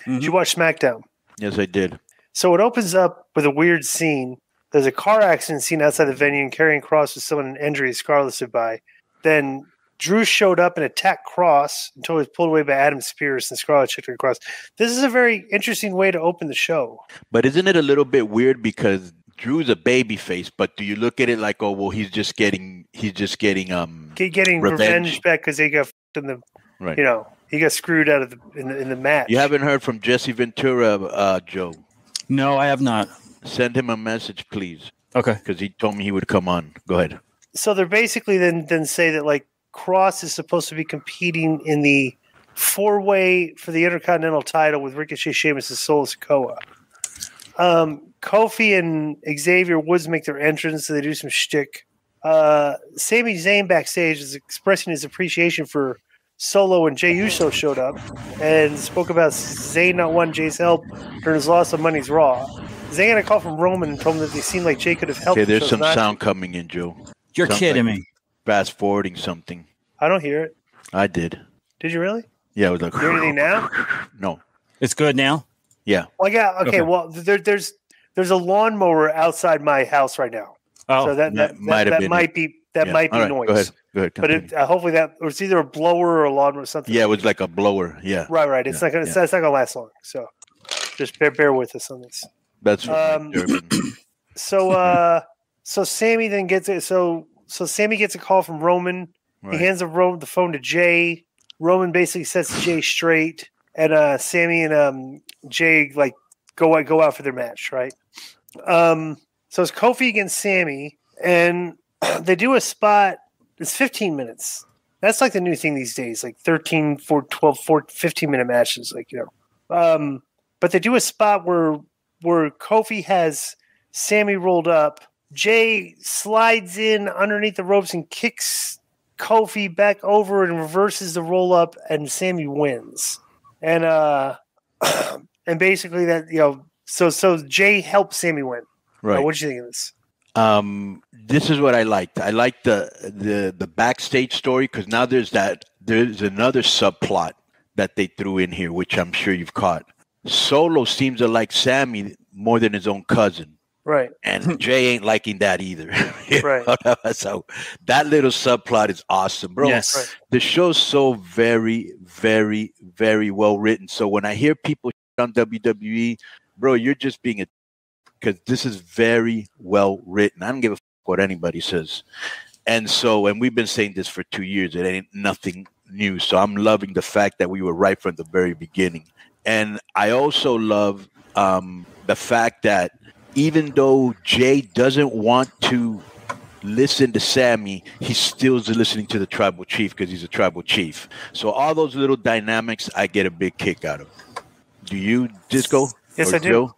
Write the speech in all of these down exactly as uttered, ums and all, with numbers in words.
Mm-hmm. Did you watch SmackDown? Yes, I did. So it opens up with a weird scene. There's a car accident scene outside the venue, and Karrion Kross with someone an injury Scarlett survived. Then Drew showed up and attacked Kross until he was pulled away by Adam Spears, and Scarlett checked her Kross. This is a very interesting way to open the show. But isn't it a little bit weird because Drew's a babyface, but do you look at it like, oh, well, he's just getting he's just getting um Get, getting revenge, revenge back because they got f***ed in the right. You know, he got screwed out of the in the in the match. You haven't heard from Jesse Ventura, uh, Joe? No, I have not. Send him a message, please. Okay, because he told me he would come on. Go ahead. So they're basically then then say that like Kross is supposed to be competing in the four way for the Intercontinental title with Ricochet, Sheamus, and Solo Sikoa. Um, Kofi and Xavier Woods make their entrance, so they do some shtick. Uh, Sami Zayn backstage is expressing his appreciation for Solo, and Jay Uso showed up and spoke about Zayn not wanting Jay's help during his loss of Money's Raw. Zayn had a call from Roman and told him that they seemed like Jay could have helped. Okay, there's some sound coming in, Joe. You're Sounds kidding like me. Fast forwarding something. I don't hear it. I did. Did you really? Yeah, I was like. Hear anything now? No. It's good now. Yeah. Well, I got okay. okay. Well, there, there's there's a lawnmower outside my house right now. Oh, so that that, that might that, that might it. be that yeah. might be right, noise. Go ahead. Go ahead. But it, uh, hopefully that or it's either a blower or a lawnmower or something. Yeah, it was like a blower. Yeah. Right, right. It's yeah, not gonna yeah. it's, it's not gonna last long. So just bear bear with us on this. That's um, so. Uh, so Sami then gets it. So so Sami gets a call from Roman. Right. He hands the, the phone to Jay. Roman basically sets Jay straight, and uh, Sami and um, Jay like go out go out for their match, right? Um, so it's Kofi against Sami, and they do a spot. It's fifteen minutes. That's like the new thing these days, like thirteen, four, twelve, four, fifteen minute matches, like you know. Um, but they do a spot where. Where Kofi has Sami rolled up. Jay slides in underneath the ropes and kicks Kofi back over and reverses the roll up, and Sami wins. And uh, and basically that, you know, so so Jay helped Sami win. Right. Uh, what do you think of this? Um, this is what I liked. I liked the the the backstage story because now there's that there's another subplot that they threw in here, which I'm sure you've caught. Solo seems to like Sami more than his own cousin. Right. And Jay ain't liking that either. Right. So that little subplot is awesome, bro. Yes. Right. The show's so very, very, very well written. So when I hear people on W W E, bro, you're just being a because this is very well written. I don't give a fuck what anybody says. And so, and we've been saying this for two years. It ain't nothing new. So I'm loving the fact that we were right from the very beginning. And I also love um, the fact that even though Jay doesn't want to listen to Sami, he's still listening to the tribal chief because he's a tribal chief. So all those little dynamics, I get a big kick out of. Do you, Disco? Yes, I do. Joe?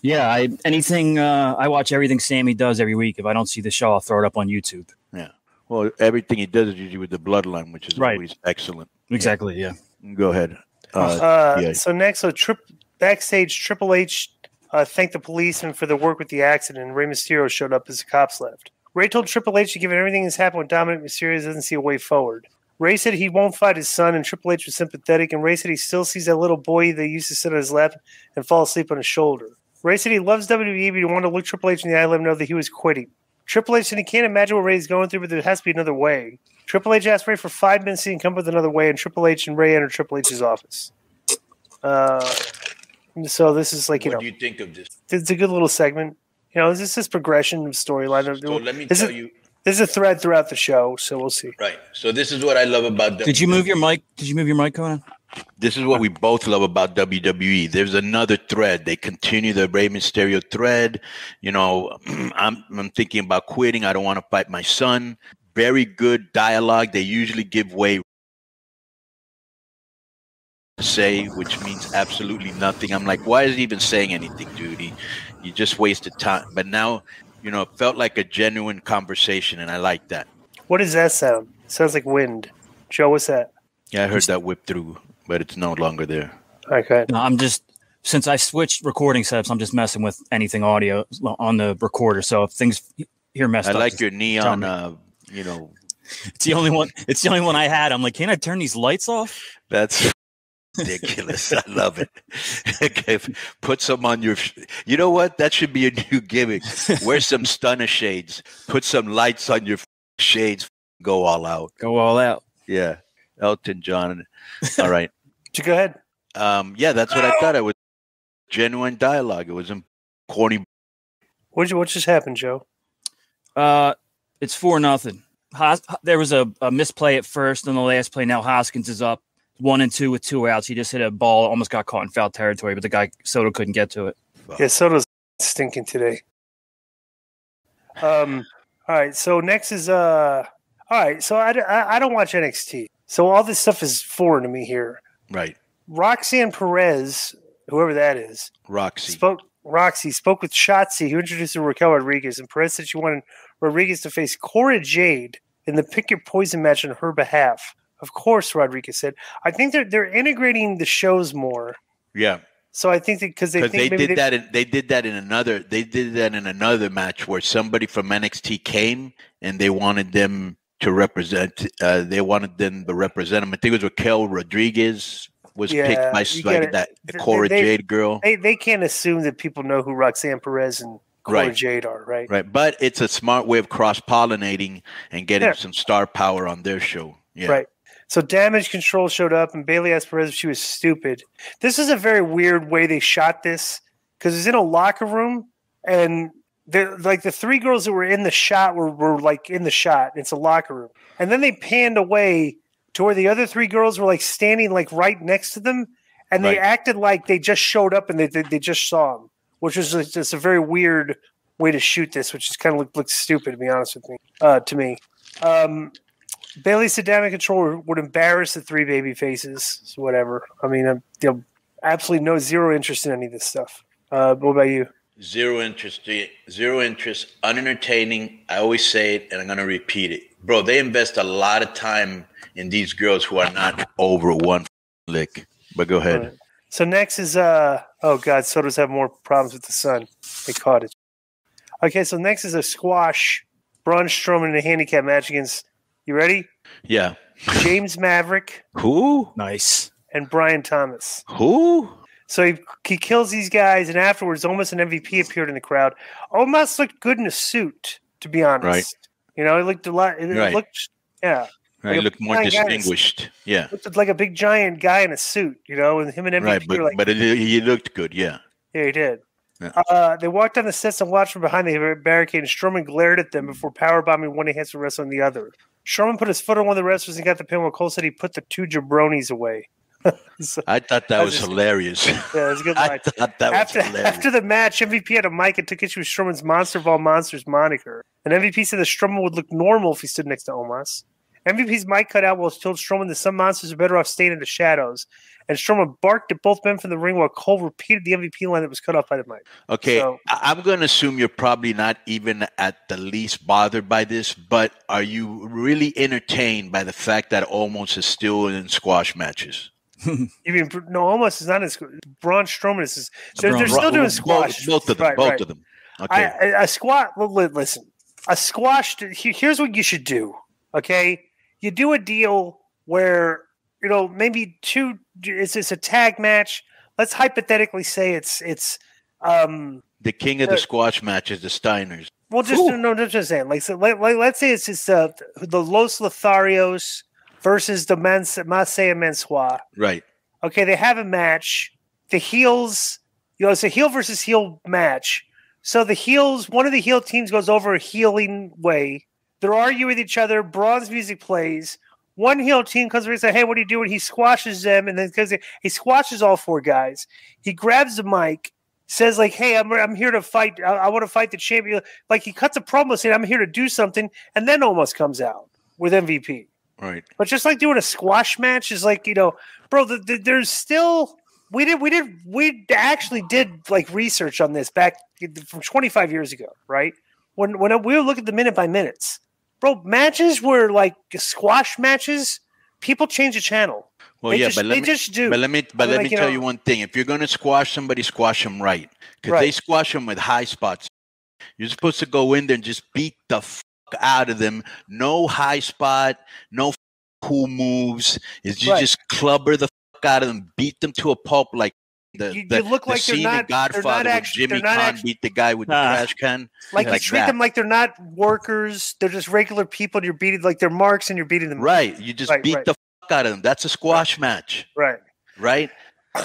Yeah, I, anything, uh, I watch everything Sami does every week. If I don't see the show, I'll throw it up on YouTube. Yeah. Well, everything he does is usually with the bloodline, which is right. always excellent. Exactly, yeah. Go ahead. Uh, uh, yeah. So next, so trip, backstage, Triple H uh, thanked the policeman for the work with the accident, and Rey Mysterio showed up as the cops left. Rey told Triple H to give it everything that's happened with Dominic Mysterio doesn't see a way forward. Rey said he won't fight his son, and Triple H was sympathetic, and Rey said he still sees that little boy that used to sit on his lap and fall asleep on his shoulder. Rey said he loves W W E, but he wanted to look Triple H in the eye and let him know that he was quitting. Triple H said he can't imagine what Rey's going through, but there has to be another way. Triple H asked Rey for five minutes and come up with another way, and Triple H and Rey entered Triple H's office. Uh, so this is like, you what know. What do you think of this? It's a good little segment. You know, this is this progression of storyline. So let me this tell is, you. There's a thread throughout the show, so we'll see. Right. So this is what I love about W W E. Did you move your mic? Did you move your mic, Conan? This is what we both love about W W E. There's another thread. They continue the Rey Mysterio thread. You know, I'm, I'm thinking about quitting. I don't want to fight my son. Very good dialogue. They usually give way say, which means absolutely nothing. I'm like, why is he even saying anything, dude? He, you just wasted time. But now, you know, it felt like a genuine conversation, and I like that. What does that sound? It sounds like wind. Joe, what's that? Yeah, I heard that whip through, but it's no longer there. Okay. No, I'm just, since I switched recording setups, I'm just messing with anything audio on the recorder. So if things here messed I up. I like your neon uh you know, it's the only one. It's the only one I had. I'm like, can I turn these lights off? That's ridiculous. I love it. Okay, put some on your, you know what? That should be a new gimmick. Wear some stunner shades. Put some lights on your shades. Go all out. Go all out. Yeah. Elton John. All right. Go ahead. Um, yeah, that's what I thought. It was genuine dialogue. It wasn't corny. What what just happened, Joe? Uh, it's four nothing. Hos- there was a, a misplay at first on the last play. Now Hoskins is up one and two with two outs. He just hit a ball, almost got caught in foul territory, but the guy Soto couldn't get to it. Yeah, Soto's stinking today. Um. All right. So next is uh. All right. So I, I, I don't watch N X T. So all this stuff is foreign to me here. Right. Roxanne Perez, whoever that is, Roxy spoke. Roxy spoke with Shotzi, who introduced Raquel Rodriguez, and Perez said she wanted Rodriguez to face Cora Jade in the pick your poison match on her behalf. Of course, Rodriguez said. I think they're they're integrating the shows more. Yeah. So I think that because they, think they maybe did they, that, in, they did that in another. They did that in another match where somebody from N X T came and they wanted them to represent. Uh, they wanted them to represent them. I think it was Raquel Rodriguez. Was yeah, picked by like, gotta, that Cora they, Jade girl. They they can't assume that people know who Roxanne Perez and Cora right. Jade are, right? Right, but it's a smart way of cross-pollinating and getting yeah. some star power on their show. Yeah. Right. So Damage Control showed up, and Bailey asked Perez if she was stupid. This is a very weird way they shot this because it's in a locker room, and like the three girls that were in the shot were, were like in the shot. It's a locker room, and then they panned away to where the other three girls were like standing like right next to them, and right. they acted like they just showed up and they they, they just saw them, which was just, just a very weird way to shoot this, which is kind of looked, looked stupid to be honest with me. Uh, to me, um, Bailey said Damage Control would embarrass the three baby faces, so whatever. I mean, I'm, I'm absolutely no zero interest in any of this stuff. Uh, what about you? Zero interest. Zero interest. Unentertaining. I always say it, and I'm going to repeat it, bro. They invest a lot of time in these girls who are not over one lick. But go ahead. Right. So next is, uh oh God, Soto's have more problems with the sun. They caught it. Okay, so next is a squash. Braun Strowman in a handicap match against, you ready? Yeah. James Maverick. Who? Nice. And Brian Thomas. Who? So he, he kills these guys, and afterwards, Omos and M V P appeared in the crowd. Omos looked good in a suit, to be honest. Right. You know, it looked a lot. It right. looked, yeah. Right, like he looked more distinguished. Yeah, looked like a big giant guy in a suit, you know, and him and M V P. Right, but, like, but it, he looked good. Yeah, yeah, he did. Yeah. Uh, they walked down the sets and watched from behind the barricade, and Strowman glared at them before powerbombing one hands to wrestle on the other. Strowman put his foot on one of the wrestlers and got the pin. While Cole said he put the two jabronis away. So, I thought that I was just, hilarious. Yeah, it was a good match. I thought that after, was hilarious. After the match, M V P had a mic and took issue with Strowman's Monster of All Monsters moniker, and M V P said that Strowman would look normal if he stood next to Omos. M V P's mic cut out while he told Strowman that some monsters are better off staying in the shadows. And Strowman barked at both men from the ring while Cole repeated the M V P line that was cut off by the mic. Okay, so, I'm going to assume you're probably not even at the least bothered by this, but are you really entertained by the fact that Omos is still in squash matches? You mean, no, Omos is not in squash. Braun Strowman is. They're, Braun, they're still doing squash. Both of them. Right, both right. of them. Okay. I, a squat, listen, a squash, here's what you should do, okay? You do a deal where, you know, maybe two it's, it's a tag match. Let's hypothetically say it's it's um, the king of uh, the squash matches, the Steiners. Well, just Ooh. no, no, just saying. Like, so, like, like let's say it's it's uh, the Los Lotharios versus the Maceo Mansois. Right. Okay, they have a match. The heels, you know, it's a heel versus heel match. So the heels, one of the heel teams goes over a healing way. They're arguing with each other. Braun's music plays. One heel team comes over and says, hey, what are you doing? He squashes them, and then because he squashes all four guys. He grabs the mic, says, like, hey, I'm, I'm here to fight. I, I want to fight the champion. Like, he cuts a promo saying, I'm here to do something, and then Omos comes out with M V P. Right. But just like doing a squash match is like, you know, bro, the, the, there's still – we did, we did, we actually did, like, research on this back from twenty-five years ago, right? When, when we would look at the minute-by-minutes. Bro, matches were like squash matches. People change the channel. Well, they yeah, just, but let they me, just do. But let me, but I mean, let like, me you tell know, you one thing: if you're going to squash somebody, squash them right, because right. they squash them with high spots. You're supposed to go in there and just beat the fuck out of them. No high spot, no cool moves. Is you right. just clubber the fuck out of them, beat them to a pulp like the, you, you the, look the like scene not, in Godfather when Jimmy Conn actually, beat the guy with nah. the trash can. Like, like you treat that. them like they're not workers. They're just regular people. And you're beating like they're marks and you're beating them. Right. You just right, beat right. the fuck out of them. That's a squash right. match. Right. Right.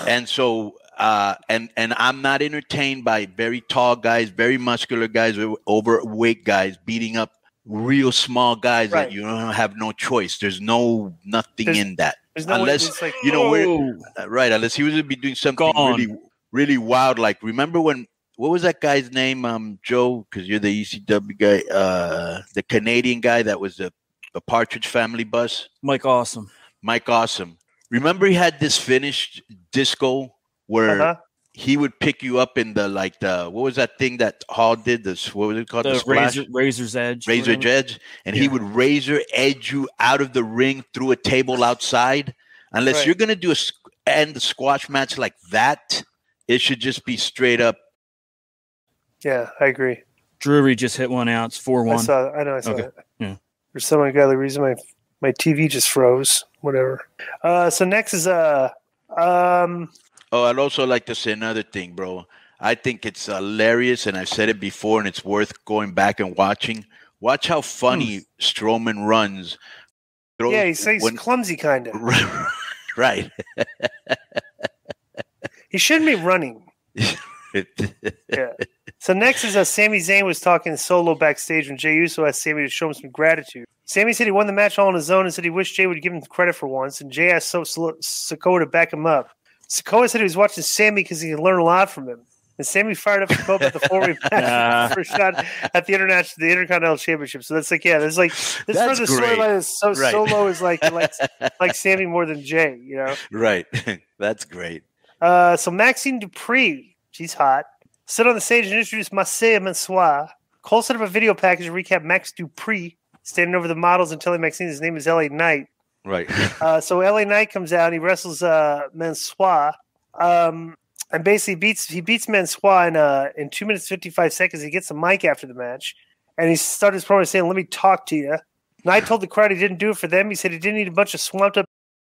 And so uh, and and I'm not entertained by very tall guys, very muscular guys, overweight guys beating up real small guys right. that you don't have no choice. There's no nothing there's, in that. No unless like, you know oh. we're, right? Unless he was gonna be doing something really, really wild. Like remember when what was that guy's name? Um, Joe, because you're the E C W guy, uh, the Canadian guy that was the the Partridge Family bus. Mike Awesome. Mike Awesome. Remember he had this finished disco where uh-huh. he would pick you up in the like the what was that thing that Hall did? This what was it called? The, the razor, razor's edge. Razor's edge, and yeah. he would razor edge you out of the ring through a table outside. Unless right. you're gonna do a end the squash match like that, it should just be straight up. Yeah, I agree. Drury just hit one out. It's four one. I saw. I know. I saw okay. that. Yeah. For some ungodly reason, my my T V just froze. Whatever. Uh, so next is uh um. Oh, I'd also like to say another thing, bro. I think it's hilarious, and I've said it before, and it's worth going back and watching. Watch how funny hmm. Strowman runs. Throws yeah, he's, he's when, clumsy, kind of. Right. He shouldn't be running. Yeah. So next is as Sami Zayn was talking solo backstage when Jay Uso asked Sami to show him some gratitude. Sami said he won the match all on his own and said he wished Jay would give him credit for once, and Jay asked Sikoa to back him up. Sikoa said he was watching Sami because he could learn a lot from him. And Sami fired up Sikoa at the four-way match first shot at the international, the Intercontinental Championship. So that's like, yeah, that's like this part of the storyline is so right. Solo is like like like Sami more than Jay, you know? Right, that's great. Uh, so Maxxine DuPri, she's hot. Sit on the stage and introduced Marseille Mansoir. Cole set up a video package to recap Max DuPri standing over the models and telling Maxxine his name is L A. Knight. Right. uh, so L A. Knight comes out and he wrestles uh, Mansoir. Um, And basically beats he beats Mansoir in uh in two minutes fifty five seconds. He gets a mic after the match, and he started his promo saying, "Let me talk to you." Knight told the crowd he didn't do it for them. He said he didn't need a bunch of swamped up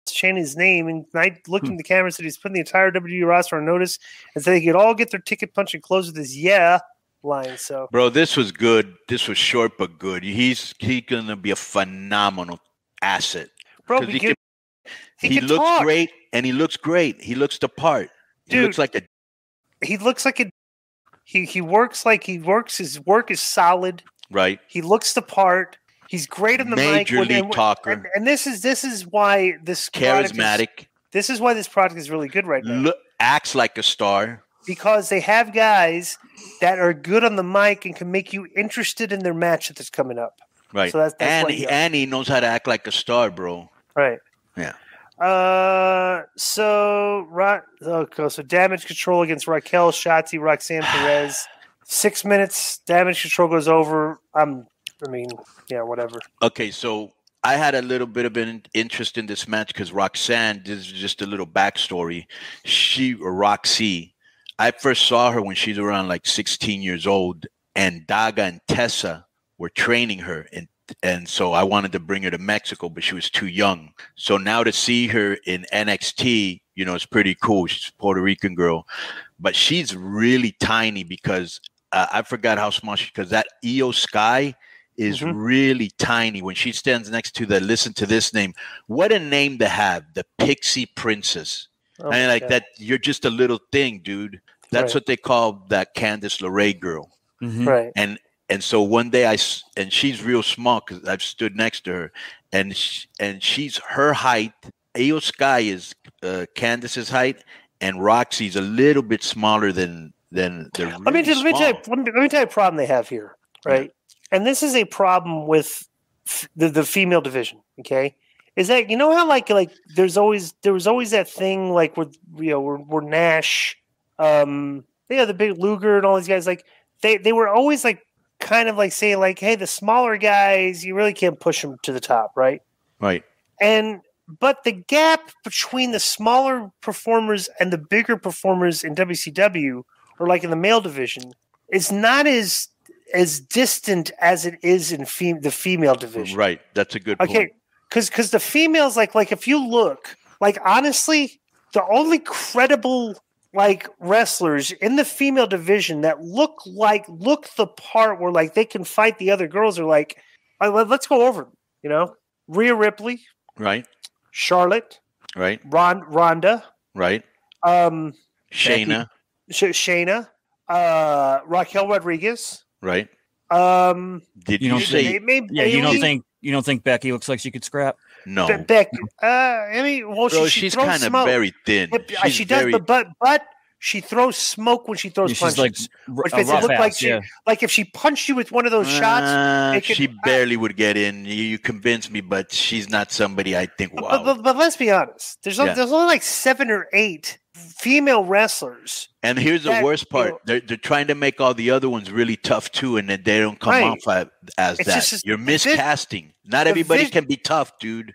chanting his name. And Knight looked hmm. in the camera and said he's putting the entire W W E roster on notice, and said they could all get their ticket punch and close with his yeah line. So, bro, this was good. This was short but good. He's he's gonna be a phenomenal asset. Bro, he, he, can, he, he looks talk. great, and he looks great. He looks the part. Dude, he looks like a. He looks like a. He he works like he works. His work is solid. Right. He looks the part. He's great on the Major mic. Major league talker. And, and this is this is why this charismatic. Is, this is why this product is really good right now. Look, acts like a star. Because they have guys that are good on the mic and can make you interested in their match that's coming up. Right. So that's, that's and he, and he knows how to act like a star, bro. Right. Yeah. Uh, so right, okay, so Damage Control against Raquel, Shotzi, Roxanne Perez. Six minutes. Damage Control goes over. I'm. I mean, yeah, whatever. Okay, so I had a little bit of an interest in this match because Roxanne. This is just a little backstory. She or Roxy. I first saw her when she's around like sixteen years old, and Daga and Tessa were training her in. And so I wanted to bring her to Mexico, but she was too young. So now to see her in N X T, you know, it's pretty cool. She's a Puerto Rican girl, but she's really tiny because uh, I forgot how small she is because that Io Sky is mm-hmm. really tiny. When she stands next to the, listen to this name. What a name to have, the Pixie Princess. Oh, and like God. That, you're just a little thing, dude. That's right. What they call that Candice LeRae girl. Mm-hmm. Right. And, And so one day I and she's real small because I've stood next to her, and she, and she's her height. Io Sky is uh, Candice's height, and Roxy's a little bit smaller than than. Really let me just, let me tell you let me, let me tell you a problem they have here, right? Yeah. And this is a problem with f the the female division. Okay, is that you know how like like there's always there was always that thing like with you know we're, we're Nash, um, you know the big Luger and all these guys like they they were always like. Kind of like say like, hey, the smaller guys, you really can't push them to the top, right? Right. And but the gap between the smaller performers and the bigger performers in W C W, or like in the male division, is not as as distant as it is in fem the female division. Right. That's a good point. Okay, because because the females like like if you look like honestly, the only credible like wrestlers in the female division that look like look the part where like they can fight the other girls are like, let's go over them, you know, Rhea Ripley, right? Charlotte, right? Ron Ronda, right? Um, Shayna, Becky, Sh Shayna, uh, Raquel Rodriguez, right? Um, did you, you don't say? Maybe, yeah, Bailey? You don't think you don't think Becky looks like she could scrap? No, Be Becky. Uh, I mean, well, Bro, she, she she's kind of very thin. She's she does, very... but but she throws smoke when she throws yeah, punches. Like, it looked like she, yeah. like if she punched you with one of those uh, shots, it could, she barely uh, would get in. You, you convinced me, but she's not somebody I think. Wow. But, but, but let's be honest. There's yeah. there's only like seven or eight female wrestlers. And here's that, the worst part: you know, they're they're trying to make all the other ones really tough too, and then they don't come right. off as it's that. Just, You're miscasting. Not everybody can be tough, dude.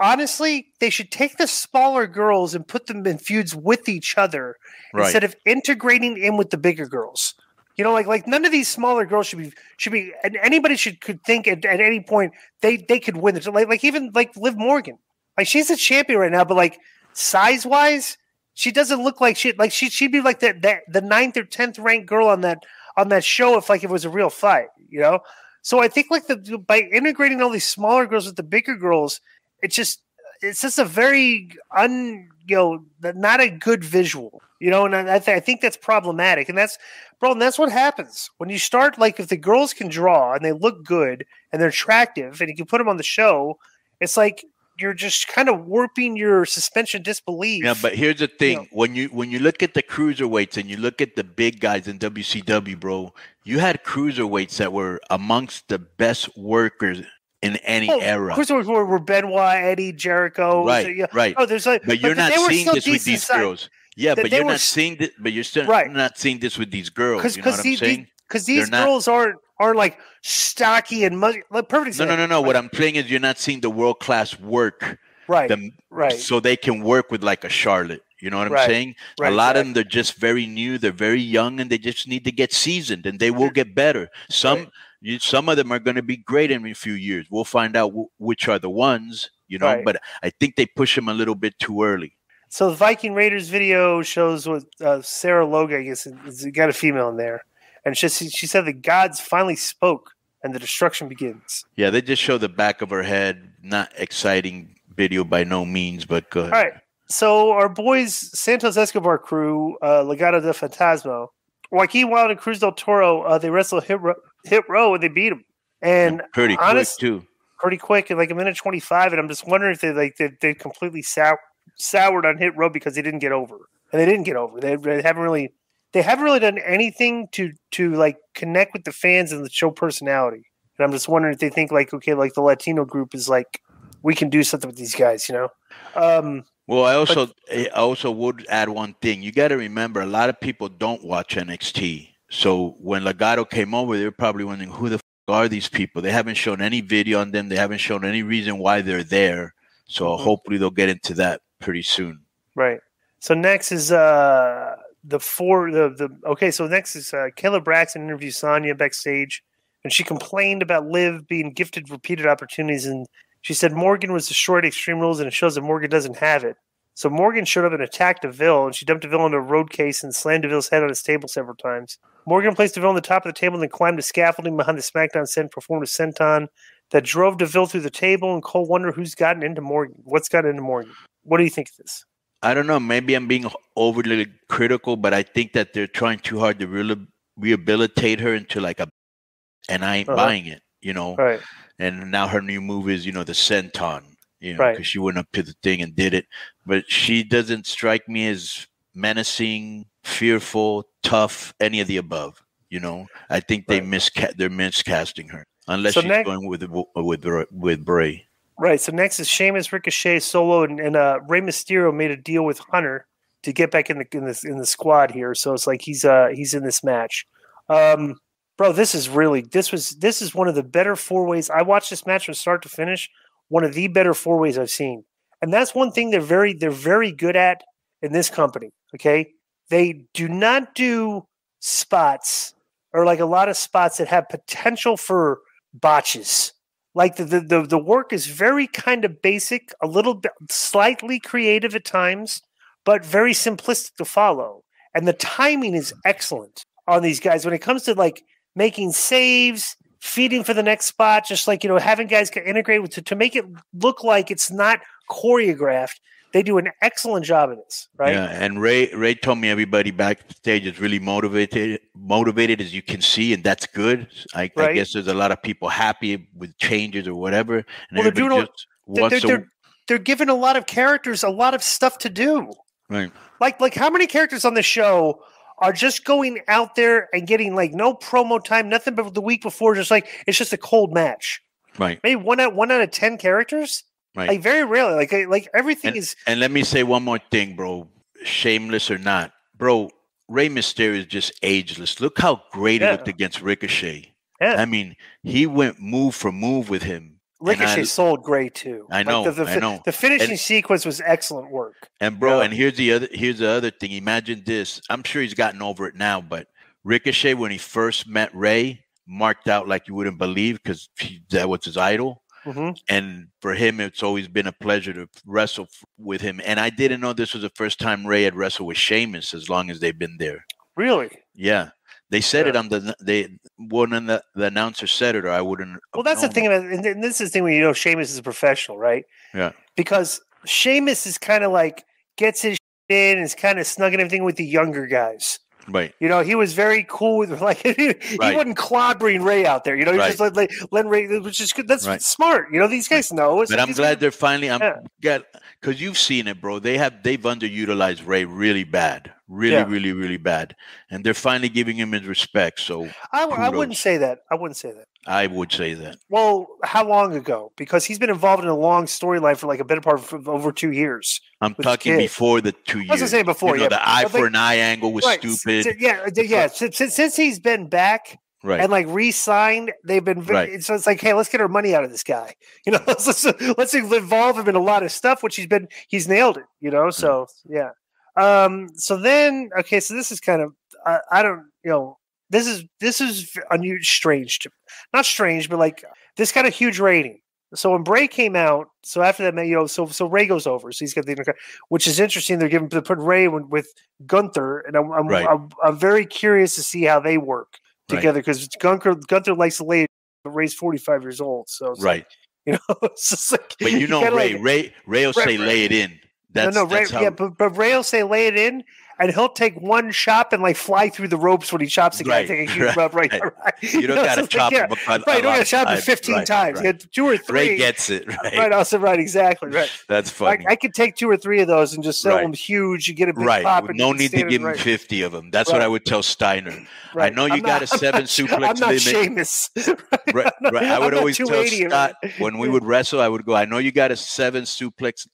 Honestly, they should take the smaller girls and put them in feuds with each other right. instead of integrating in with the bigger girls. You know, like like none of these smaller girls should be should be, and anybody should could think at, at any point they they could win. So like like even like Liv Morgan, like she's a champion right now, but like size wise, she doesn't look like she like she she'd be like that that the ninth or tenth ranked girl on that on that show if like it was a real fight, you know. So I think like the by integrating all these smaller girls with the bigger girls. It's just, it's just a very un, you know, not a good visual, you know, and I, th I think that's problematic, and that's, bro, and that's what happens when you start like if the girls can draw and they look good and they're attractive and you can put them on the show, it's like you're just kind of warping your suspension disbelief. Yeah, but here's the thing: you know, when you when you look at the cruiserweights and you look at the big guys in W C W, bro, you had cruiserweights that were amongst the best workers in any well, era. Of course, we were, were Benoit, Eddie, Jericho. Right, so, yeah. right. Oh, there's like, but you're but not seeing this with these girls. Yeah, but you're not seeing this. But you're still right. not seeing this with these girls. You know what the, I'm saying? Because these they're girls not, are are like stocky and muscular. Like, perfect example. No, no, no, no. Right. What I'm saying is you're not seeing the world class work. Right. The, right. So they can work with like a Charlotte. You know what I'm right. saying? Right. A lot exactly. of them, they're just very new. They're very young, and they just need to get seasoned, and they will get better. Some. Right. You, some of them are going to be great in a few years. We'll find out w which are the ones, you know, right. but I think they push them a little bit too early. So the Viking Raiders video shows what uh, Sarah Logan, I guess, has got a female in there. And she, she said the gods finally spoke and the destruction begins. Yeah, they just show the back of her head. Not exciting video by no means, but go ahead. All right. So our boys, Santos Escobar crew, uh, Legado de Fantasmo, Joaquin Wilde and Cruz del Toro, uh, they wrestle Hit Row, Hit Row and they beat him. And pretty honest, quick too. Pretty quick, in like a minute twenty-five. And I'm just wondering if they like they, they completely sour, soured on Hit Row because they didn't get over, and they didn't get over. They, they haven't really they haven't really done anything to to like connect with the fans and the show personality. And I'm just wondering if they think like, okay, like the Latino group is like, we can do something with these guys, you know. Um, Well, I also but, I also would add one thing. You got to remember, a lot of people don't watch N X T. So when Legado came over, they were probably wondering, who the f are these people? They haven't shown any video on them. They haven't shown any reason why they're there. So mm-hmm. hopefully they'll get into that pretty soon. Right. So next is uh, the four. The, the Okay, so next is uh, Kayla Braxton interviews Sonya backstage. And she complained about Liv being gifted repeated opportunities and she said Morgan was destroyed Extreme Rules, and it shows that Morgan doesn't have it. So Morgan showed up and attacked Deville, and she dumped Deville into a road case and slammed Deville's head on his table several times. Morgan placed Deville on the top of the table and then climbed the scaffolding behind the SmackDown set and performed a senton that drove Deville through the table, and Cole wondered who's gotten into Morgan. What's gotten into Morgan? What do you think of this? I don't know. Maybe I'm being overly critical, but I think that they're trying too hard to re rehabilitate her into like a... And I ain't uh-huh. buying it, you know? Right. And now her new move is, you know, the senton, you know, because right. she went up to the thing and did it. But she doesn't strike me as menacing, fearful, tough, any of the above. You know, I think they right. misca they're miscasting her unless so she's going with with with Bray. Right. So next is Sheamus, Ricochet, Solo, and, and uh, Rey Mysterio made a deal with Hunter to get back in the in the in the squad here. So it's like he's uh he's in this match. Um, Bro, this is really this was this is one of the better four ways. I watched this match from start to finish. One of the better four ways I've seen, and that's one thing they're very they're very good at in this company. Okay, they do not do spots or like a lot of spots that have potential for botches. Like the the the, the work is very kind of basic, a little bit slightly creative at times, but very simplistic to follow. And the timing is excellent on these guys when it comes to like making saves, feeding for the next spot, just like, you know, having guys get integrated with, to, to make it look like it's not choreographed. They do an excellent job of this, right? Yeah, and Ray Ray told me everybody backstage is really motivated, motivated as you can see, and that's good. I, right. I guess there's a lot of people happy with changes or whatever. And well, they're doing a, they're, they're, they're, they're giving a lot of characters a lot of stuff to do. Right. Like, like how many characters on the show are just going out there and getting like no promo time, nothing but the week before, just like it's just a cold match. Right. Maybe one out one out of ten characters. Right. Like very rarely. Like like everything and, is. And let me say one more thing, bro. Shameless or not, bro, Rey Mysterio is just ageless. Look how great yeah. he looked against Ricochet. Yeah. I mean, he went move for move with him. Ricochet I, sold great too. I know. Like the, the, I know. The finishing and, sequence was excellent work. And bro, yeah. and here's the other. Here's the other thing. Imagine this. I'm sure he's gotten over it now, but Ricochet, when he first met Rey, marked out like you wouldn't believe because that was his idol. Mm-hmm. And for him, it's always been a pleasure to wrestle f- with him. And I didn't know this was the first time Ray had wrestled with Sheamus as long as they've been there. Really? Yeah. They said yeah. it on the they one and the, the announcer said it, or I wouldn't. Well, that's the thing about, and this is the thing when you know Sheamus is a professional, right? Yeah. Because Sheamus is kind of like gets his shit in and is kind of snugging everything with the younger guys. Right. You know, he was very cool with like he, right. he wasn't clobbering Ray out there. You know, he right. just let, let, let Ray, which is good. That's right. smart. You know, these guys right. know. It's, but I'm glad guys, they're finally. I'm yeah. got because you've seen it, bro. They have they've underutilized Ray really bad, really, yeah. really, really bad, and they're finally giving him his respect. So I, I wouldn't say that. I wouldn't say that. I would say that. Well, how long ago? Because he's been involved in a long storyline for like a better part of over two years. I'm talking before the two years. I was going to say before, you know, yeah. the eye for an eye angle was right. stupid. S- yeah, yeah. Since, since he's been back right. and like re-signed, they've been very, right. so it's like, hey, let's get our money out of this guy. You know, let's, let's let's involve him in a lot of stuff, which he's been he's nailed it. You know, so yeah. yeah. Um. So then, okay. So this is kind of I, I don't you know. This is this is unusual, strange to me. Not strange, but like this got a huge rating. So when Bray came out, so after that, you know, so so Ray goes over, so he's got the, which is interesting. They're giving they put Ray with Gunther, and I'm I'm, right. I'm I'm very curious to see how they work together because right. Gunther Gunther likes to lay, but Ray's forty-five years old, so right, like, you know, it's just like, but you know, you Ray, like, Ray Ray will say Ray, lay it in. That's, no, no, that's Ray, how... yeah, but, but Ray will say lay it in. And he'll take one chop and like fly through the ropes when he chops a guy. Right, taking a huge right, rub right, right. right. You don't got to chop him. Right, you don't got to chop him fifteen right, times. Right. Yeah, two or three. Ray gets it. Right, right also, right, exactly. Right. That's funny. I, I could take two or three of those and just sell right. them huge. You get a big right. pop. And no need to give him right. fifty of them. That's right. what I would tell Steiner. Right. I know you I'm got not, a seven I'm suplex not, I'm not limit. Sheamus. right, right. I'm not, I would always tell Scott when we would wrestle, I would go, I know you got a seven suplex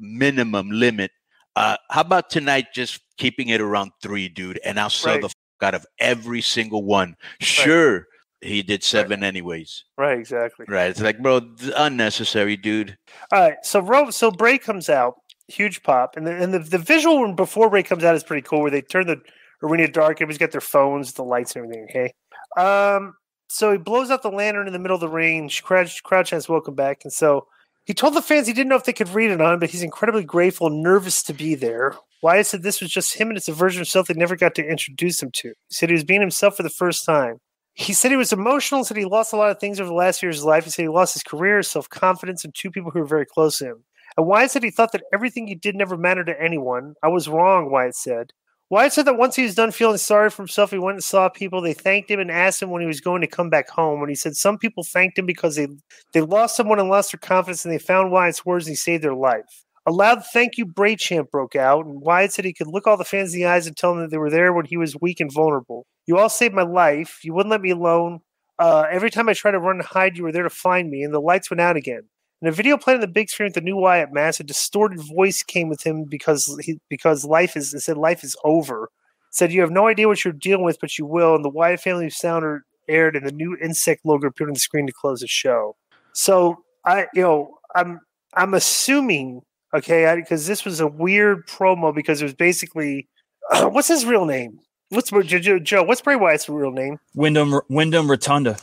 minimum limit. Uh, how about tonight just keeping it around three, dude, and I'll sell right. the f- out of every single one. Sure, right. he did seven right. anyways. Right, exactly. Right, it's like, bro, unnecessary, dude. All right, so Ro- so Bray comes out, huge pop, and the, and the, the visual before Bray comes out is pretty cool, where they turn the arena dark, everybody's got their phones, the lights and everything, okay? Um, so he blows out the lantern in the middle of the ring, crowd, crowd chants, welcome back, and so... He told the fans he didn't know if they could read it on him, but he's incredibly grateful and nervous to be there. Wyatt said this was just him and it's a version of himself they never got to introduce him to. He said he was being himself for the first time. He said he was emotional, said he lost a lot of things over the last years of his life. He said he lost his career, self-confidence, and two people who were very close to him. And Wyatt said he thought that everything he did never mattered to anyone. I was wrong, Wyatt said. Wyatt said that once he was done feeling sorry for himself, he went and saw people. They thanked him and asked him when he was going to come back home. And he said some people thanked him because they, they lost someone and lost their confidence, and they found Wyatt's words and he saved their life. A loud thank you Bray chant broke out, and Wyatt said he could look all the fans in the eyes and tell them that they were there when he was weak and vulnerable. You all saved my life. You wouldn't let me alone. Uh, every time I tried to run and hide, you were there to find me. And the lights went out again. And a video played on the big screen with the new Wyatt mask. A distorted voice came with him because he, because life is it said life is over. It said you have no idea what you're dealing with, but you will. And the Wyatt family sound aired, and the new insect logo appeared on the screen to close the show. So I, you know, I'm I'm assuming okay because this was a weird promo because it was basically uh, what's his real name? What's Joe? What's Bray Wyatt's real name? Wyndham Wyndham Rotunda.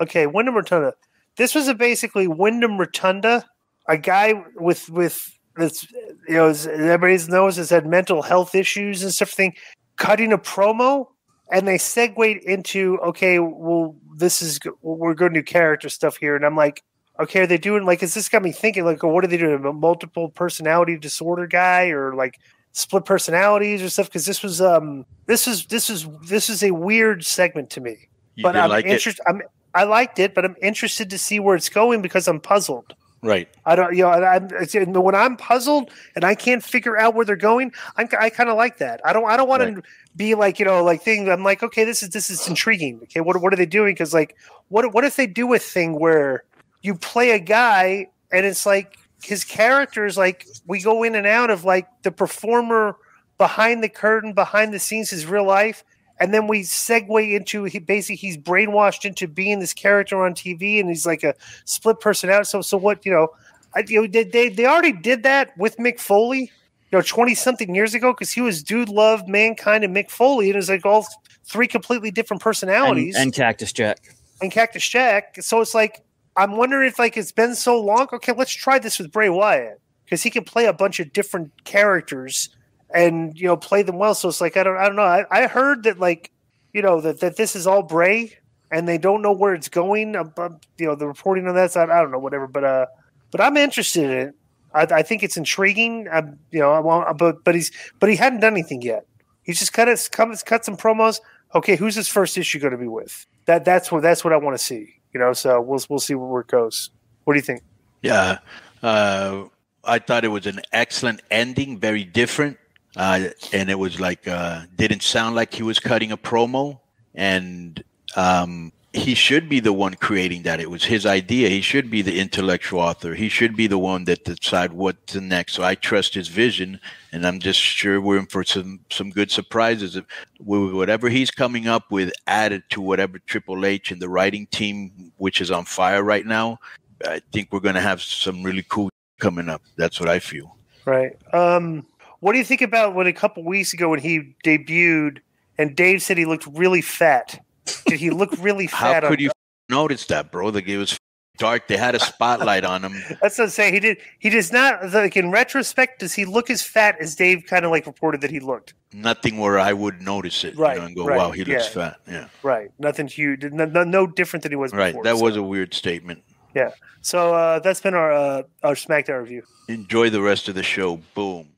Okay, Wyndham Rotunda. This was a basically Wyndham Rotunda, a guy with with it's, you know, everybody knows has had mental health issues and stuff. Thing, cutting a promo and they segued into, okay, well, this is, we're going to do character stuff here, and I'm like, okay, are they doing, like, is this got me thinking, like, what are they doing? A multiple personality disorder guy, or like split personalities or stuff? Because this was um this is this is this is a weird segment to me. You but I'm like interested. I'm I liked it, but I'm interested to see where it's going because I'm puzzled. Right. I don't, you know, I, I, when I'm puzzled and I can't figure out where they're going, I'm, I kind of like that. I don't, I don't want right. to be like, you know, like things. I'm like, okay, this is, this is intriguing. Okay. What, what are they doing? Cause like, what, what if they do a thing where you play a guy and it's like his character is like, we go in and out of like the performer behind the curtain, behind the scenes, his real life. And then we segue into he basically he's brainwashed into being this character on T V, and he's like a split personality. So, so what you know, I, you know they they already did that with Mick Foley, you know, twenty something years ago, because he was Dude Love, Mankind, and Mick Foley, and it was like all three completely different personalities. And, and Cactus Jack. And Cactus Jack. So it's like I'm wondering if like it's been so long. Okay, let's try this with Bray Wyatt because he can play a bunch of different characters. And you know, play them well. So it's like I don't, I don't know. I, I heard that like, you know, that that this is all Bray, and they don't know where it's going. Um, um, you know, the reporting on that side, I don't know, whatever. But uh, but I'm interested in it. I, I think it's intriguing. Um, you know, I want, but but he's but he hadn't done anything yet. He's just cut his come cut some promos. Okay, who's his first issue going to be with? That that's what that's what I want to see. You know, so we'll we'll see where it goes. What do you think? Yeah, uh, I thought it was an excellent ending. Very different. Uh, and it was like uh, didn't sound like he was cutting a promo, and um, he should be the one creating that. It was his idea. He should be the intellectual author. He should be the one that decide what to next. So I trust his vision, and I'm just sure we're in for some some good surprises. Whatever he's coming up with, added to whatever Triple H and the writing team, which is on fire right now, I think we're going to have some really cool coming up. That's what I feel. Right. Um. What do you think about when a couple weeks ago when he debuted and Dave said he looked really fat? Did he look really fat? How could on you f notice that, bro? Like it was f dark. They had a spotlight on him. That's what I'm saying. He did. He does not. Like in retrospect, does he look as fat as Dave kind of like reported that he looked? Nothing where I would notice it. Right. You know, and go, right, wow, he looks yeah. fat. Yeah. Right. Nothing huge. No, no different than he was. Right. Before, that so. was a weird statement. Yeah. So uh, that's been our uh, our SmackDown review. Enjoy the rest of the show. Boom.